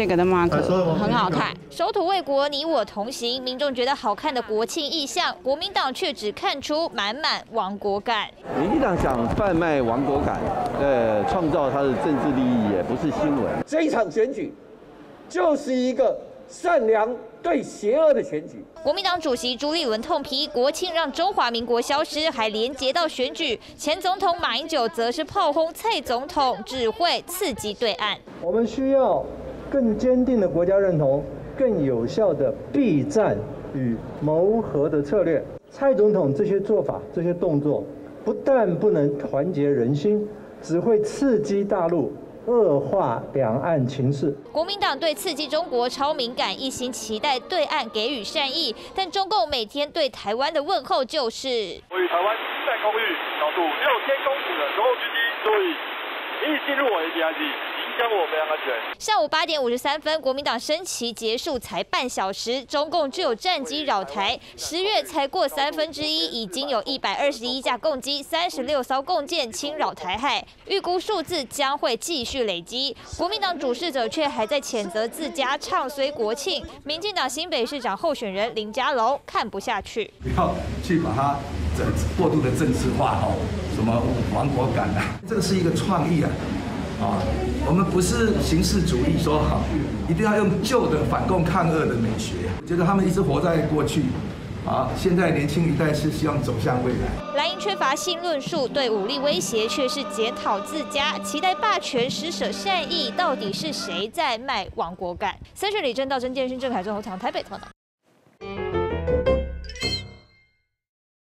这个的 mark 很好看。守土卫国，你我同行，民众觉得好看的国庆意象，国民党却只看出满满亡国感。民进党想贩卖亡国感，创造他的政治利益也不是新闻。这一场选举就是一个善良对邪恶的选举。国民党主席朱立伦痛批国庆让中华民国消失，还连结到选举。前总统马英九则是炮轰蔡总统只会刺激对岸。我们需要更坚定的国家认同，更有效的避战与谋和的策略。蔡总统这些做法、这些动作，不但不能团结人心，只会刺激大陆。 恶化两岸情势，国民党对刺激中国超敏感，一心期待对岸给予善意，但中共每天对台湾的问候就是：位于台湾西南空域高度6000公尺的中共军机，注意，已进入我的领地。 下午8点53分，国民党升旗结束才半小时，中共就有战机扰台。10月才过1/3，已经有121架共机、36艘共舰侵扰台海，预估数字将会继续累积。国民党主事者却还在谴责自家唱衰国庆，民进党新北市长候选人林佳龙看不下去，不要去把它过度的政治化哦，什么亡国感啊，这个是一个创意啊。 啊，我们不是形式主义，说好一定要用旧的反共抗俄的美学，觉得他们一直活在过去，啊，现在年轻一代是希望走向未来。蓝营缺乏性论述，对武力威胁却是检讨自家，期待霸权施舍善意，到底是谁在卖亡国感？三水李正道、曾建勋、郑凯忠、侯强台北报道。